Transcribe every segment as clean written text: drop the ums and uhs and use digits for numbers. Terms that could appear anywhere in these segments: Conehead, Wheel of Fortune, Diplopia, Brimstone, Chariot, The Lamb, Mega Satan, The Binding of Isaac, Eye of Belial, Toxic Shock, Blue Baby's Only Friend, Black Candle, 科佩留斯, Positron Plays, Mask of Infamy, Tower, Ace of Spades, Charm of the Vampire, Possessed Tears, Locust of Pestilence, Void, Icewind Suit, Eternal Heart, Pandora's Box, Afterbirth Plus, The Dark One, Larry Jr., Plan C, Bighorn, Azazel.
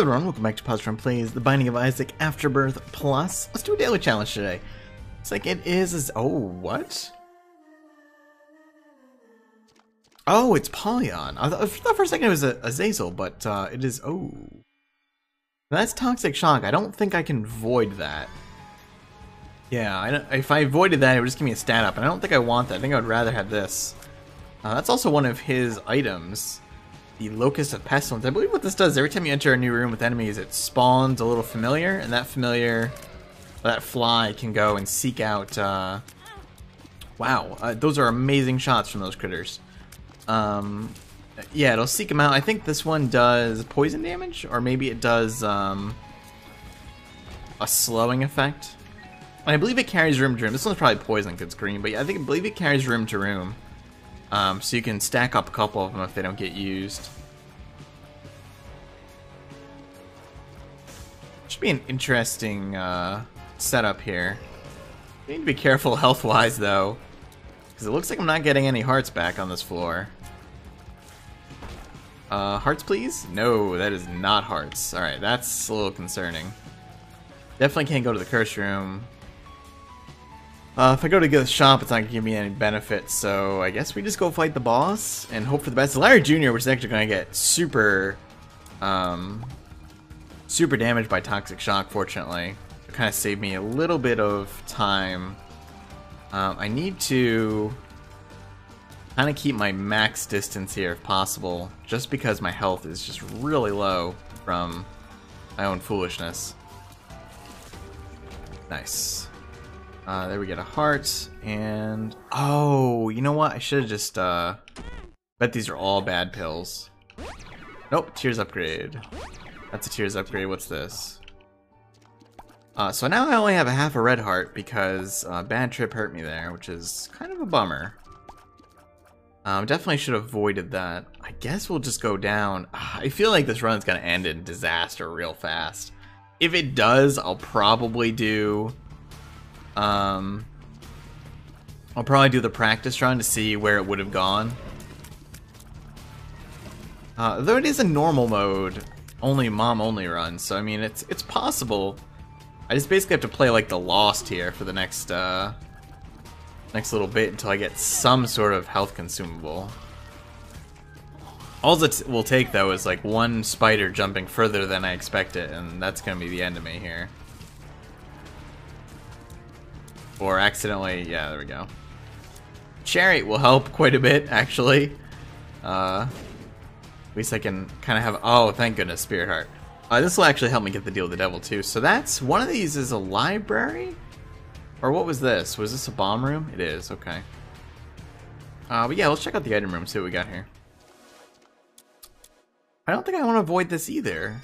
Hello everyone, welcome back to Positron Plays, The Binding of Isaac, Afterbirth Plus. Let's do a daily challenge today. It's like it is oh, what? Oh, it's Polyon. I thought for a second it was Azazel, but it is, oh. That's Toxic Shock. I don't think I can void that. Yeah, if I voided that, it would just give me a stat up, and I don't think I want that. I think I would rather have this. That's also one of his items. The Locust of Pestilence. I believe what this does, every time you enter a new room with enemies, it spawns a little familiar, and that familiar, that fly can go and seek out, wow, those are amazing shots from those critters. Yeah, it'll seek them out. I think this one does poison damage, or maybe it does, a slowing effect. And I believe it carries room to room. This one's probably poison because it's green, but yeah, I believe it carries room to room. So you can stack up a couple of them if they don't get used. Should be an interesting setup here. I need to be careful health-wise though, because it looks like I'm not getting any hearts back on this floor. Hearts please? No, that is not hearts. Alright, that's a little concerning. Definitely can't go to the curse room. If I go to the shop, it's not going to give me any benefits, so I guess we just go fight the boss and hope for the best. Larry Jr., which is actually going to get super, super damaged by Toxic Shock, fortunately. It kind of saved me a little bit of time. I need to kind of keep my max distance here if possible, just because my health is just really low from my own foolishness. Nice. There we get a heart, and oh, you know what? I should have just, bet these are all bad pills. Nope, Tears upgrade. That's a Tears upgrade, what's this? So now I only have a half a red heart because, Bad Trip hurt me there, which is kind of a bummer. Definitely should have avoided that. I guess we'll just go down. I feel like this run's gonna end in disaster real fast. If it does, I'll probably do... I'll probably do the practice run to see where it would have gone. Though it is a normal mode, only mom only run, so I mean it's possible. I just basically have to play like the Lost here for the next next little bit until I get some sort of health consumable. All it will take though is like one spider jumping further than I expect it, and that's gonna be the end of me here. Or accidentally, yeah, there we go. Chariot will help quite a bit, actually. At least I can kind of have, oh, thank goodness, Spirit Heart. This will actually help me get the deal with the devil, too. So that's, one of these is a library? Or what was this? Was this a bomb room? It is, okay. But yeah, let's check out the item room, see what we got here. I don't think I want to avoid this either.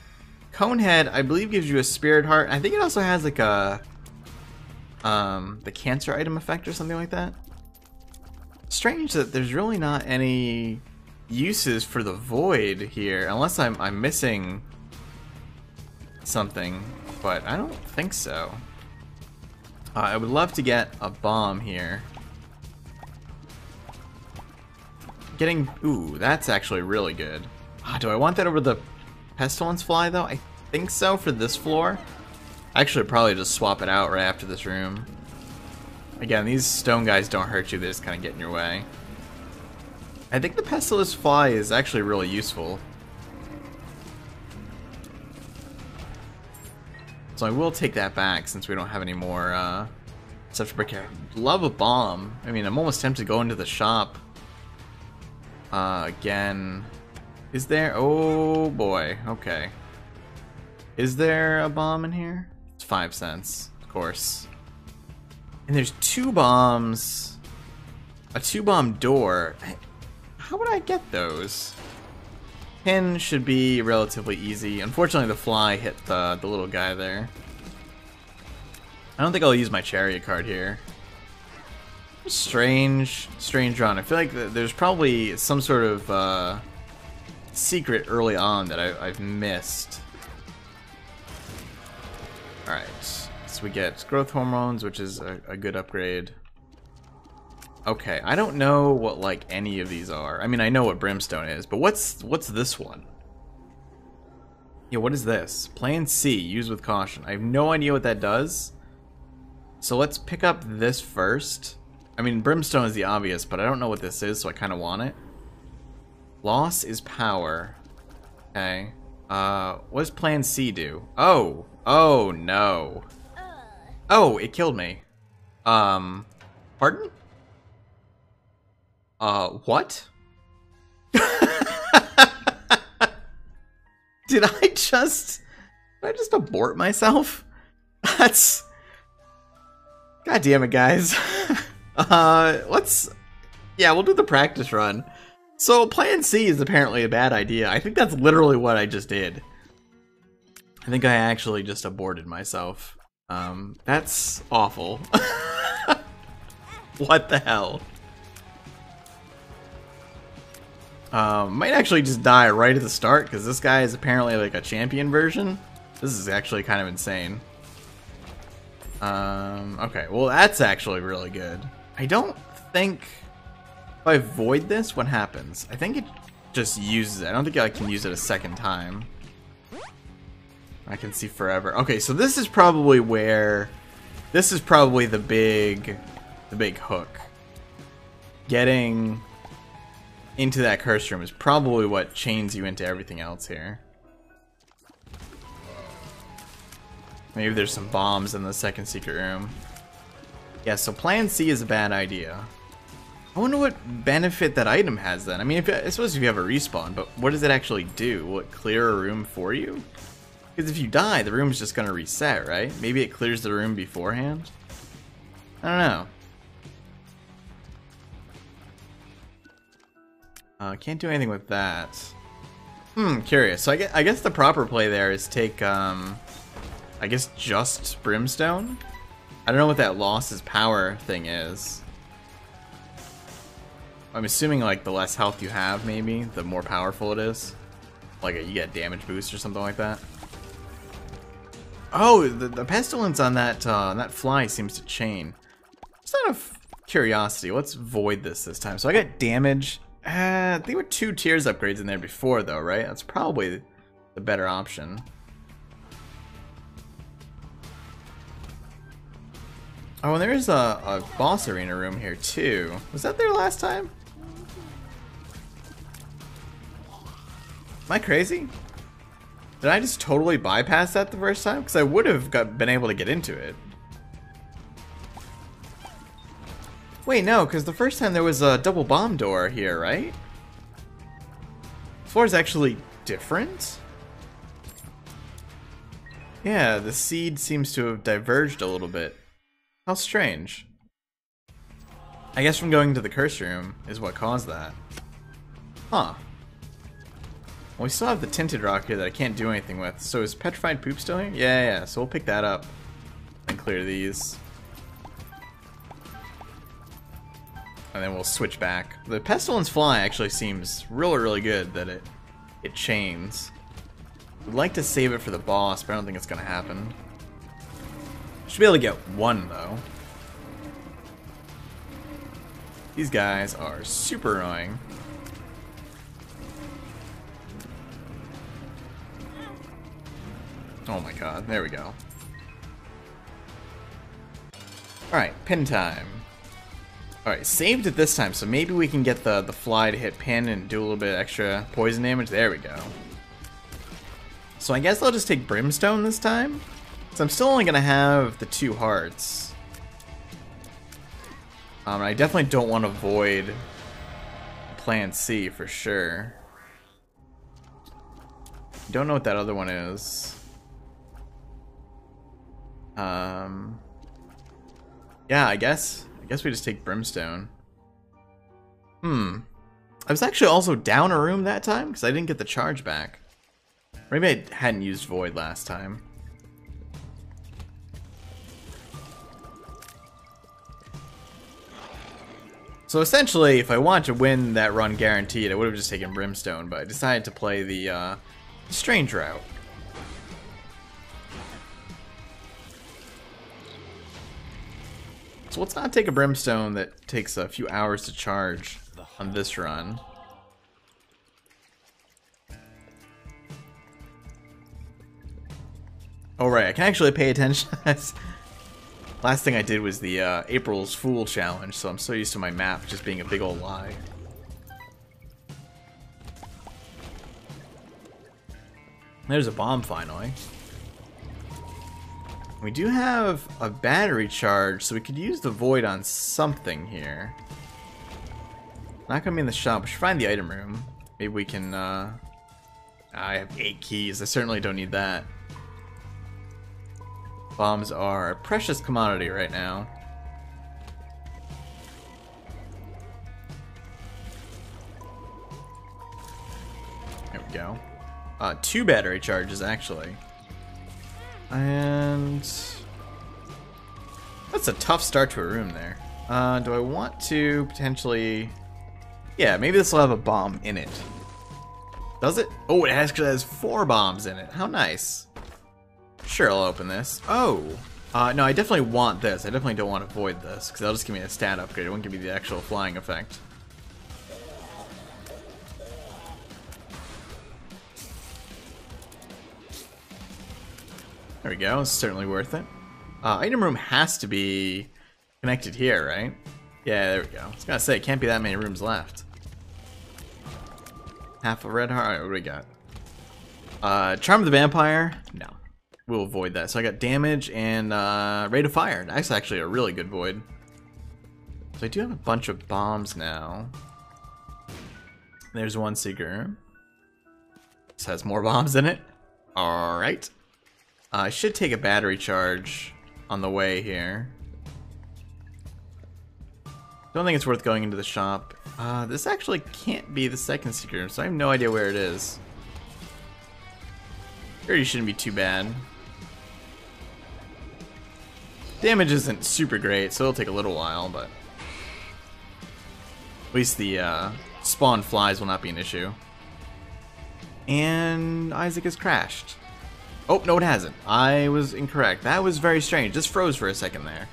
Conehead, I believe, gives you a Spirit Heart. I think it also has, like, a... the cancer item effect or something like that. Strange that there's really not any uses for the void here, unless I'm missing something, but I don't think so. I would love to get a bomb here. Getting, ooh, that's actually really good. Do I want that over the pestilence fly though? I think so for this floor. Actually, probably just swap it out right after this room. Again, these stone guys don't hurt you, they just kind of get in your way. I think the pestilence fly is actually really useful. So I will take that back since we don't have any more stuff to break out. Love a bomb. I mean, I'm almost tempted to go into the shop. Again, is there? Oh boy, okay. Is there a bomb in here? 5 cents, of course. And there's two bombs, a two-bomb door. How would I get those? Pin should be relatively easy. Unfortunately, the fly hit the little guy there. I don't think I'll use my Chariot card here. Strange run. I feel like there's probably some sort of secret early on that I've missed. Alright, so we get growth hormones, which is a good upgrade. Okay, I don't know what, like, any of these are. I mean, I know what Brimstone is, but what's this one? Yeah, what is this? Plan C, use with caution. I have no idea what that does. So let's pick up this first. I mean, Brimstone is the obvious, but I don't know what this is, so I kind of want it. Loss is power. Okay. What does Plan C do? Oh! Oh, no. Oh, it killed me. Pardon? What? Did I just abort myself? That's... God damn it, guys. Yeah, we'll do the practice run. So, Plan C is apparently a bad idea. I think that's literally what I just did. I think I actually just aborted myself. That's awful. What the hell? Might actually just die right at the start, because this guy is apparently like a champion version. This is actually kind of insane. Okay, well that's actually really good. I don't think... If I void this, what happens? I think it just uses it. I don't think I can use it a second time. I can see forever. Okay, so this is probably where... This is probably the big hook. Getting into that curse room is probably what chains you into everything else here. Maybe there's some bombs in the second secret room. Yeah, so Plan C is a bad idea. I wonder what benefit that item has then. I mean, I suppose if you have a respawn, but what does it actually do? Will it clear a room for you? Because if you die, the room's just gonna reset, right? Maybe it clears the room beforehand? I don't know. Can't do anything with that. Curious. So I guess the proper play there is take, I guess just Brimstone? I don't know what that loss is power thing is. I'm assuming like the less health you have, maybe, the more powerful it is. Like you get damage boost or something like that. Oh, the pestilence on that fly seems to chain. Just out of curiosity, let's void this time. So I got damage. There were 2 tiers upgrades in there before, though, right? That's probably the better option. Oh, and there is a boss arena room here, too. Was that there last time? Am I crazy? Did I just totally bypass that the first time? Because I would have been able to get into it. Wait, no, because the first time there was a double bomb door here, right? This floor is actually different? Yeah, the seed seems to have diverged a little bit. How strange. I guess from going to the curse room is what caused that. Huh. Well, we still have the tinted rock here that I can't do anything with. So is petrified poop still here? Yeah, so we'll pick that up and clear these. And then we'll switch back. The pestilence fly actually seems really, really good that it chains. I'd like to save it for the boss, but I don't think it's gonna happen. Should be able to get one though. These guys are super annoying. Oh my god, there we go. Alright, pin time. Alright, saved it this time, so maybe we can get the fly to hit pin and do a little bit extra poison damage. There we go. So I guess I'll just take Brimstone this time. So I'm still only going to have the 2 hearts. I definitely don't want to void Plan C for sure. Don't know what that other one is. Yeah, I guess we just take Brimstone. I was actually also down a room that time because I didn't get the charge back. Maybe I hadn't used Void last time. So essentially, if I wanted to win that run guaranteed, I would have just taken Brimstone, but I decided to play the strange route. So let's not take a Brimstone that takes a few hours to charge on this run. Oh right, I can actually pay attention. Last thing I did was the April's Fool challenge, so I'm so used to my map just being a big old lie. There's a bomb finally. We do have a battery charge, so we could use the Void on something here. Not gonna be in the shop. We should find the item room. Maybe we can, I have 8 keys. I certainly don't need that. Bombs are a precious commodity right now. There we go. 2 battery charges, actually. And that's a tough start to a room there. Do I want to potentially... Yeah, maybe this will have a bomb in it. Does it? Oh, it actually has 4 bombs in it. How nice. Sure, I'll open this. Oh! No, I definitely want this. I definitely don't want to avoid this, because that'll just give me a stat upgrade. It won't give me the actual flying effect. There we go, it's certainly worth it. Item room has to be connected here, right? Yeah, there we go. I was gonna say, it can't be that many rooms left. Half a red heart, what do we got? Charm of the Vampire? No. We'll avoid that. So I got damage and rate of fire. That's actually a really good void. So I do have a bunch of bombs now. There's one secret. This has more bombs in it. Alright. I should take a battery charge on the way here. Don't think it's worth going into the shop. This actually can't be the second secret room, so I have no idea where it is. Really shouldn't be too bad. Damage isn't super great, so it'll take a little while, but at least the spawn flies will not be an issue. And Isaac has crashed. Oh, no it hasn't. I was incorrect. That was very strange. Just froze for a second there.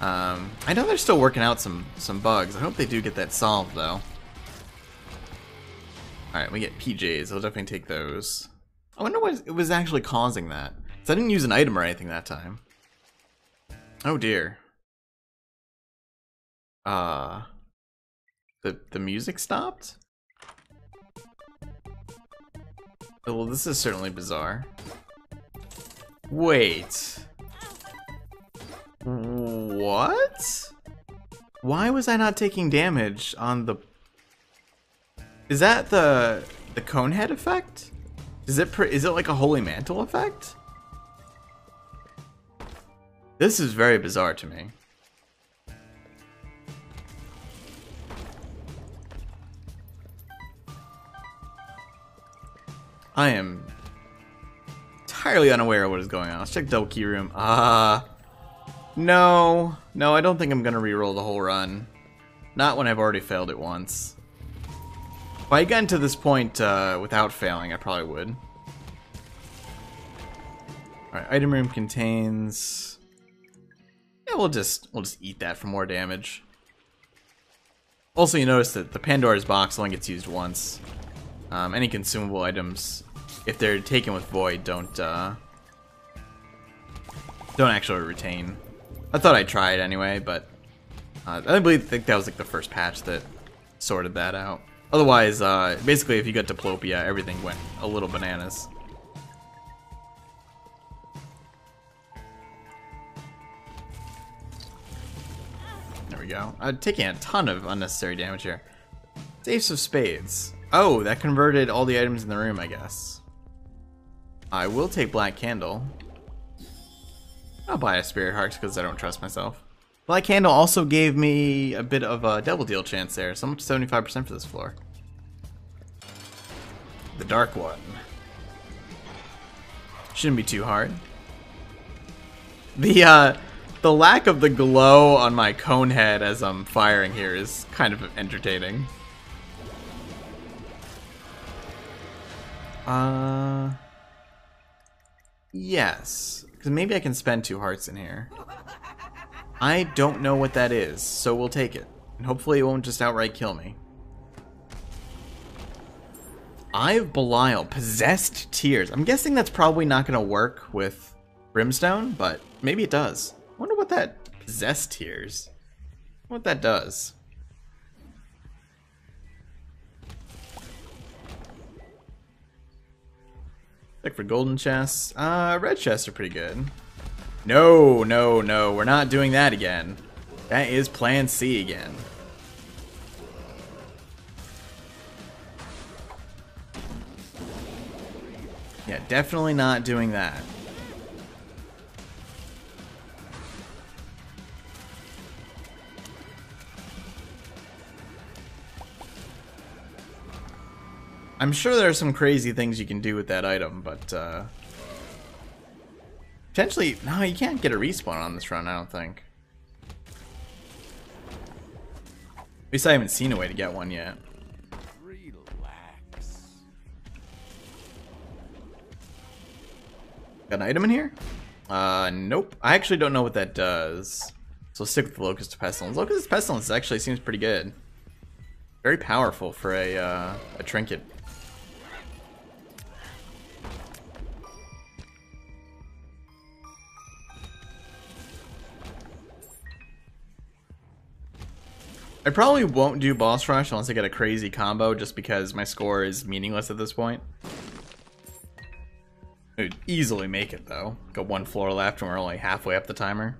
I know they're still working out some bugs. I hope they do get that solved, though. Alright, we get PJs. I'll definitely take those. I wonder what it was actually causing that. Because I didn't use an item or anything that time. Oh dear. The music stopped? Oh, well, this is certainly bizarre. Wait. What? Why was I not taking damage on the... Is that the Conehead effect? Is it like a Holy Mantle effect? This is very bizarre to me. I am entirely unaware of what is going on. Let's check double key room. No. No, I don't think I'm going to reroll the whole run. Not when I've already failed it once. If I had gotten to this point without failing, I probably would. Alright, item room contains... Yeah, we'll just eat that for more damage. Also, you notice that the Pandora's Box only gets used once. Any consumable items, if they're taken with Void, don't actually retain. I thought I'd try it anyway, but I think that was like the first patch that sorted that out. Otherwise, basically if you got Diplopia, everything went a little bananas. There we go. I'm taking a ton of unnecessary damage here. It's Ace of Spades. Oh, that converted all the items in the room, I guess. I will take Black Candle. I'll buy a Spirit Heart because I don't trust myself. Black Candle also gave me a bit of a double deal chance there, so I'm up to 75% for this floor. The Dark One. Shouldn't be too hard. The lack of the glow on my cone head as I'm firing here is kind of entertaining. Yes. Because maybe I can spend 2 hearts in here. I don't know what that is, so we'll take it. And hopefully it won't just outright kill me. Eye of Belial. Possessed Tears. I'm guessing that's probably not going to work with Brimstone, but maybe it does. I wonder what that Possessed Tears, what that does. Check for golden chests. Red chests are pretty good. No, no, no, we're not doing that again. That is Plan C again. Yeah, definitely not doing that. I'm sure there are some crazy things you can do with that item, but potentially, no, you can't get a respawn on this run, I don't think. At least I haven't seen a way to get one yet. Got an item in here? Nope. I actually don't know what that does. So let's stick with the Locust of Pestilence. Locust of Pestilence actually seems pretty good. Very powerful for a trinket. I probably won't do boss rush unless I get a crazy combo, just because my score is meaningless at this point. It would easily make it though. Got one floor left and we're only halfway up the timer.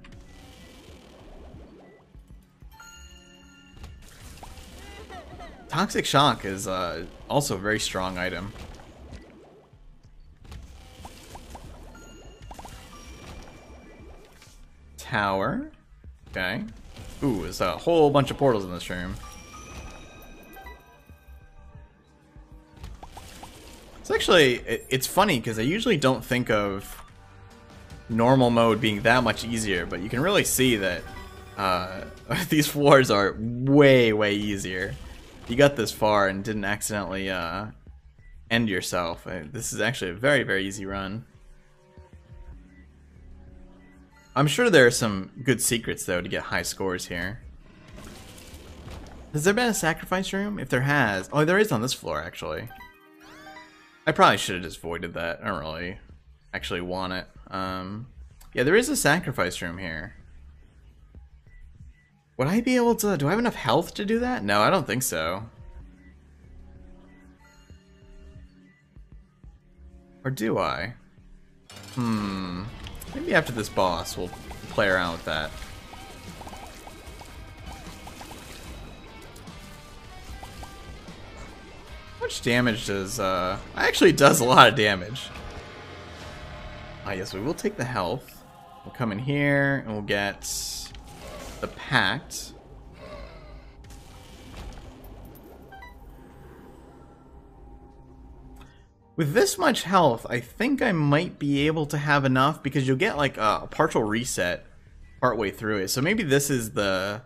Toxic Shock is also a very strong item. Tower. Okay. Ooh, there's a whole bunch of portals in this room. It's funny because I usually don't think of normal mode being that much easier, but you can really see that these floors are way, way easier. You got this far and didn't accidentally end yourself. This is actually a very, very easy run. I'm sure there are some good secrets though to get high scores here. Has there been a sacrifice room? If there has, oh, there is on this floor actually. I probably should have just voided that. I don't really actually want it. Yeah, there is a sacrifice room here. Would I be able to... do I have enough health to do that? No, I don't think so. Or do I? Maybe after this boss we'll play around with that. Damage does actually does a lot of damage. Ah, yes, we will take the health. We'll come in here and we'll get the pact. With this much health, I think I might be able to have enough, because you'll get like a partial reset partway through it. So maybe this is the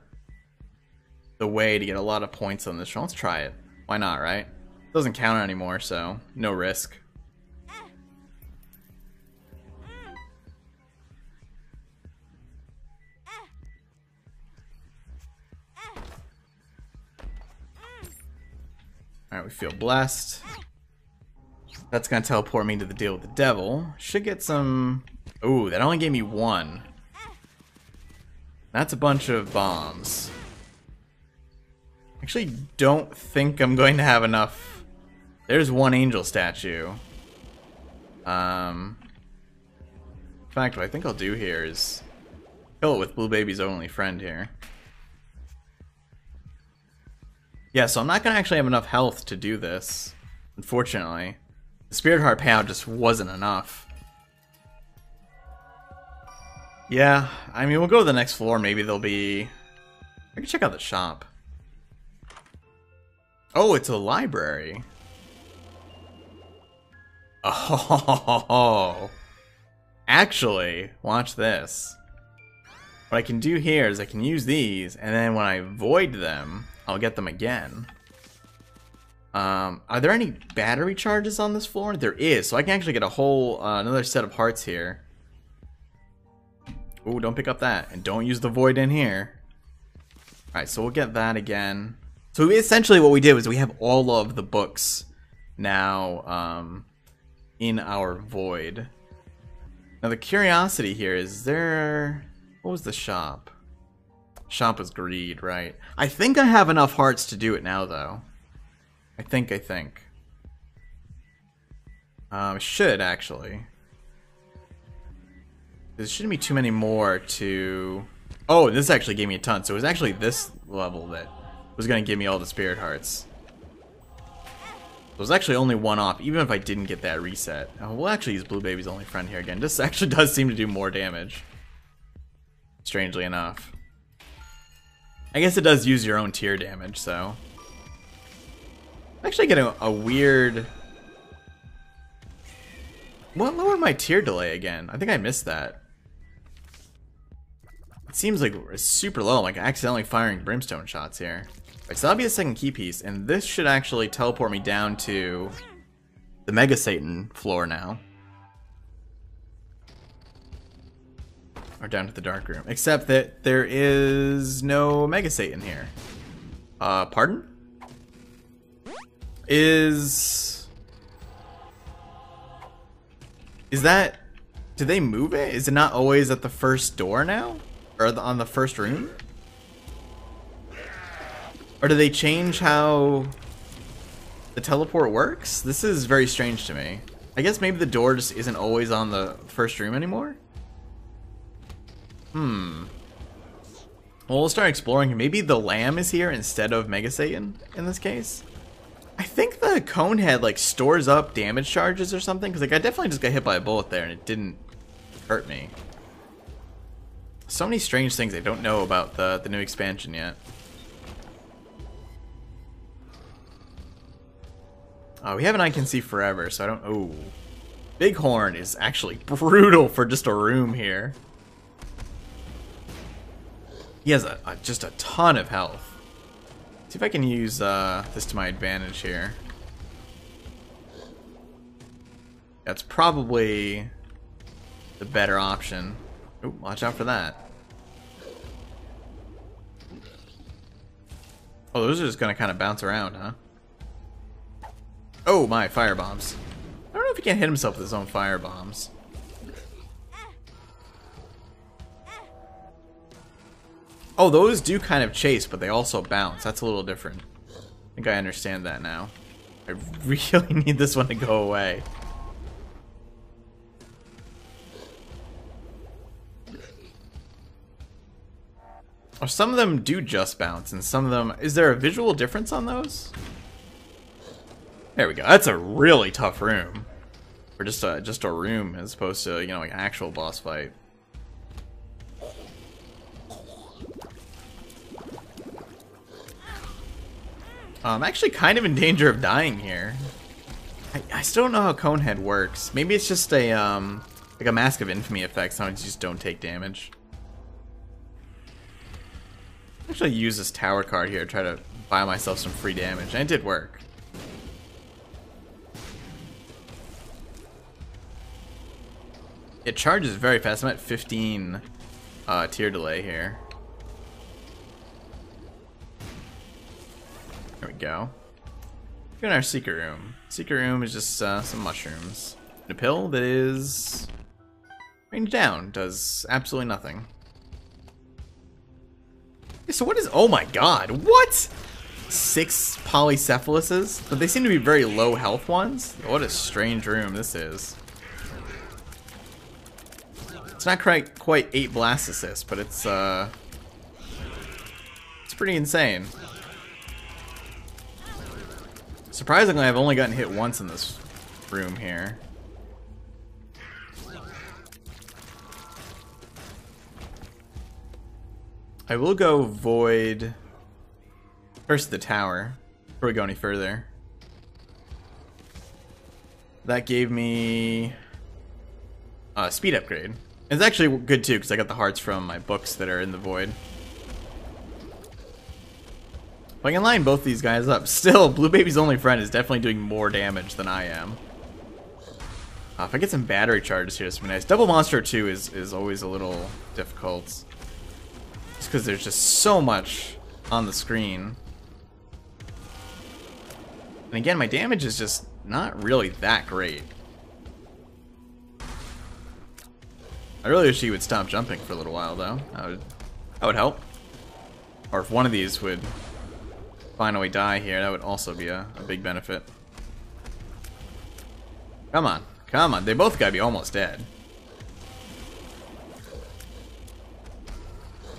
way to get a lot of points on this. Let's try it. Why not, right? Doesn't count anymore, so no risk. Alright, we feel blessed. That's gonna teleport me to the deal with the devil. Should get some... ooh, that only gave me one. That's a bunch of bombs. Actually, don't think I'm going to have enough... There's one angel statue. In fact, what I think I'll do here is kill it with Blue Baby's Only Friend here. Yeah, so I'm not gonna actually have enough health to do this, unfortunately. The Spirit Heart payout just wasn't enough. Yeah, I mean, we'll go to the next floor. Maybe there'll be... I can check out the shop. Oh, it's a library. Oh, actually, watch this. What I can do here is I can use these, and then when I void them, I'll get them again. Are there any battery charges on this floor? There is, so I can actually get a whole another set of hearts here. Ooh, don't pick up that, and don't use the void in here. All right, so we'll get that again. So essentially what we did was we have all of the books now in our void. Now the curiosity here is there... What was the shop? Shop was greed, right? I think I have enough hearts to do it now, though. I think. Should, actually. There shouldn't be too many more to... Oh, this actually gave me a ton. So it was actually this level that was going to give me all the spirit hearts. It was actually only one off, even if I didn't get that reset. Oh, we'll actually use Blue Baby's Only Friend here again. This actually does seem to do more damage. Strangely enough. I guess it does use your own tier damage, so... I'm actually getting a weird... What lowered my tier delay again? I think I missed that. It seems like it's super low, like accidentally firing brimstone shots here. Alright, so that'll be the second key piece, and this should actually teleport me down to the Mega Satan floor now. Or down to the dark room. Except that there is no Mega Satan here. Pardon? Is that... Did they move it? Is it not always at the first door now? Or on the first room? Or do they change how the teleport works? This is very strange to me. I guess maybe the door just isn't always on the first room anymore? Hmm. Well, we'll start exploring. Maybe the Lamb is here instead of Mega Satan in this case? I think the Conehead like stores up damage charges or something, because like I definitely just got hit by a bullet there and it didn't hurt me. So many strange things I don't know about the new expansion yet. We have an I Can See Forever, so I don't. Oh, Bighorn is actually brutal for just a room here. He has just a ton of health. See if I can use this to my advantage here. That's probably the better option. Oh, watch out for that. Oh, those are just gonna kind of bounce around, huh? Oh my, firebombs. I don't know if he can't hit himself with his own firebombs. Oh, those do kind of chase, but they also bounce. That's a little different. I think I understand that now. I really need this one to go away. Or some of them do just bounce, and some of them... Is there a visual difference on those? There we go. That's a really tough room. Or just a room as opposed to, you know, like an actual boss fight. I'm actually kind of in danger of dying here. I still don't know how Conehead works. Maybe it's just a like a Mask of Infamy effect. Sometimes you just don't take damage. Actually, use this tower card here. Try to buy myself some free damage, and it did work. It charges very fast. I'm at 15 tier delay here. There we go. We're in our secret room. Secret room is just some mushrooms. And a pill that is range down. Does absolutely nothing. Yeah, so what is... Oh my god. What? 6 polycephalises? But they seem to be very low health ones. What a strange room this is. It's not quite 8 blast assists, but it's pretty insane. Surprisingly, I've only gotten hit once in this room here. I will go Void first the tower before we go any further. That gave me a speed upgrade. It's actually good too because I got the hearts from my books that are in the Void. I can line both these guys up. Still, Blue Baby's Only Friend is definitely doing more damage than I am. If I get some battery charges here, this would be nice. Double Monster 2 is always a little difficult. Just because there's just so much on the screen. And again, my damage is just not really that great. I really wish he would stop jumping for a little while, though. That would help. Or if one of these would finally die here, that would also be a big benefit. Come on. Come on. They both gotta be almost dead.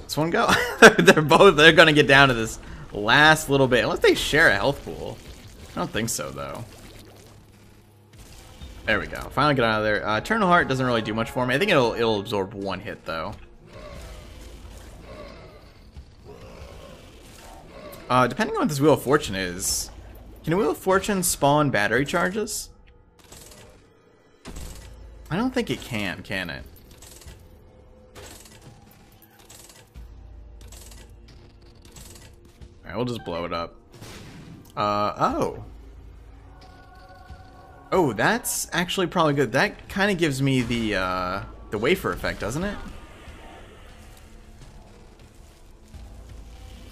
This one go. They're gonna get down to this last little bit. Unless they share a health pool. I don't think so, though. There we go. Finally get out of there. Eternal Heart doesn't really do much for me. I think it'll absorb one hit, though. Depending on what this Wheel of Fortune is, can a Wheel of Fortune spawn battery charges? I don't think it can it? Alright, we'll just blow it up. Oh, that's actually probably good. That kind of gives me the wafer effect, doesn't it?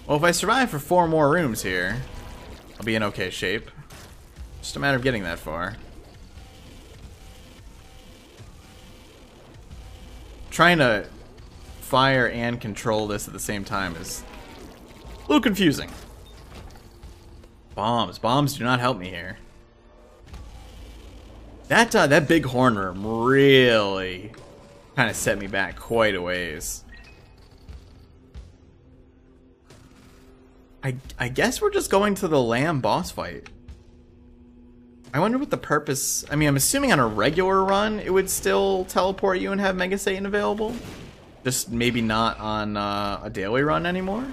Well, if I survive for 4 more rooms here, I'll be in okay shape. Just a matter of getting that far. Trying to fire and control this at the same time is a little confusing. Bombs. Bombs do not help me here. That Bighorn room really kind of set me back quite a ways. I guess we're just going to the Lamb boss fight. I wonder what the purpose... I mean, I'm assuming on a regular run, it would still teleport you and have Mega Satan available. Just maybe not on a daily run anymore.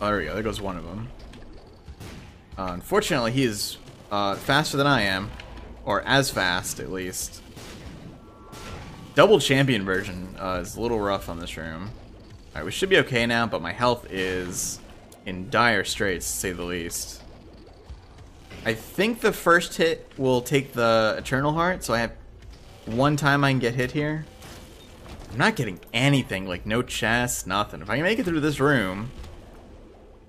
Oh, there we go. There goes one of them. Unfortunately, he is... faster than I am, or as fast at least. Double champion version is a little rough on this room. Alright, we should be okay now, but my health is in dire straits, to say the least. I think the first hit will take the Eternal Heart, so I have one time I can get hit here. I'm not getting anything, like no chest, nothing. If I can make it through this room...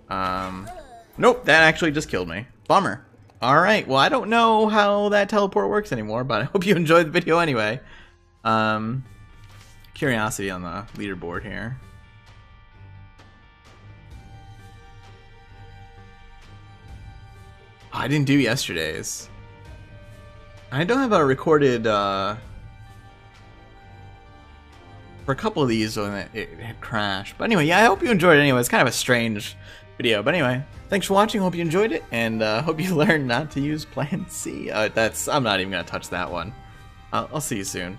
Nope, that actually just killed me. Bummer. Alright, well I don't know how that teleport works anymore, but I hope you enjoyed the video anyway. Curiosity on the leaderboard here. Oh, I didn't do yesterday's. I don't have a recorded, for a couple of these when it had crashed. But anyway, yeah, I hope you enjoyed it anyway. It's kind of a strange video, but anyway, thanks for watching. Hope you enjoyed it, and hope you learned not to use Plan C. I'm not even gonna touch that one. I'll see you soon.